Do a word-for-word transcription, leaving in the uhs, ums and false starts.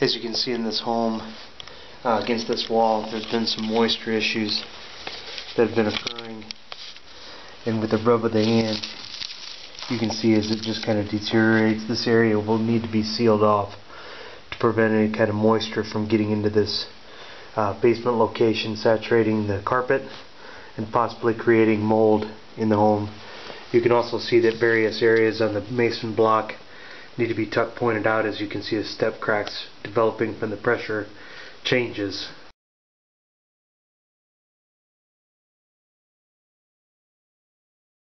as you can see in this home, uh, against this wall, there's been some moisture issues that have been occurring, and with the rub of the hand, you can see as it just kind of deteriorates, this area will need to be sealed off to prevent any kind of moisture from getting into this uh, basement location, saturating the carpet and possibly creating mold in the home. You can also see that various areas on the mason block need to be tuck pointed out, as you can see as step cracks developing from the pressure changes.